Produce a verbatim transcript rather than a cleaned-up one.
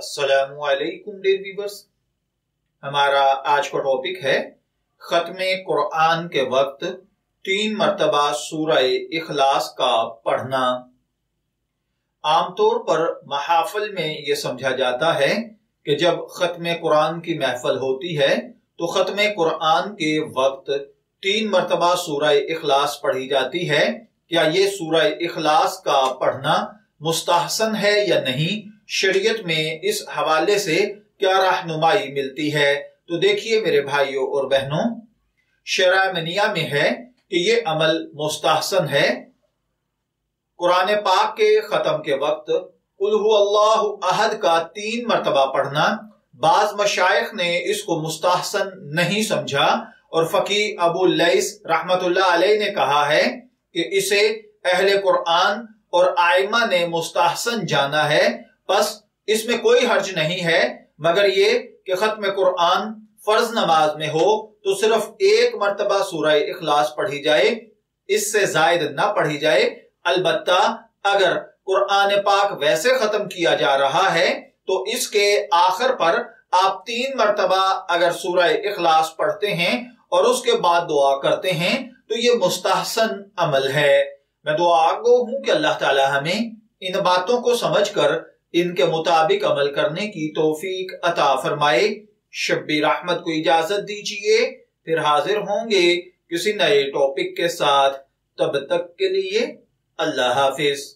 अस्सलामु अलैकुम dear viewers. हमारा आज का टॉपिक है खत्मे कुरान के वक्त तीन मरतबा सूरह इख़्लास का पढ़ना। आमतौर पर महाफिल में यह समझा जाता है कि जब खत्मे कुरान की महफिल होती है तो खत्मे कुरान के वक्त तीन मरतबा सूरह इख़्लास पढ़ी जाती है। क्या ये सूरह इख़्लास का पढ़ना मुस्तहसन है या नहीं, शरीयत में इस हवाले से क्या रहनुमाई मिलती है? तो देखिए मेरे भाइयों और बहनों, शरअ मनिया में है कि ये अमल मुस्तहसन है। कुरान पाक के खत्म के वक्त कुल्हु अल्लाहु अहद का तीन मरतबा पढ़ना बाज मशाइख ने इसको मुस्तहसन नहीं समझा और फकी अबू लाइस रहमतुल्लाह अलैह ने कहा है कि इसे अहले कुरान और आइमा ने मुस्तहसन जाना है। बस इसमें कोई हर्ज नहीं है, मगर ये कि खत्म कुरान फर्ज नमाज में हो तो सिर्फ एक मरतबा सूरह इख़्लास पढ़ी जाए, इससे ज़ायद ना पढ़ी जाए। अलबत्ता अगर कुरान पाक वैसे खत्म किया जा रहा है तो इसके आखिर पर आप तीन मरतबा अगर सूरह इख़्लास पढ़ते हैं और उसके बाद दुआ करते हैं तो ये मुस्तहसन अमल है। मैं दुआ गो हूं कि अल्लाह ताला हमें इन बातों को समझकर इनके मुताबिक अमल करने की तौफीक अता फरमाए। शब्बीर अहमद को इजाजत दीजिए, फिर हाजिर होंगे किसी नए टॉपिक के साथ। तब तक के लिए अल्लाह हाफिज।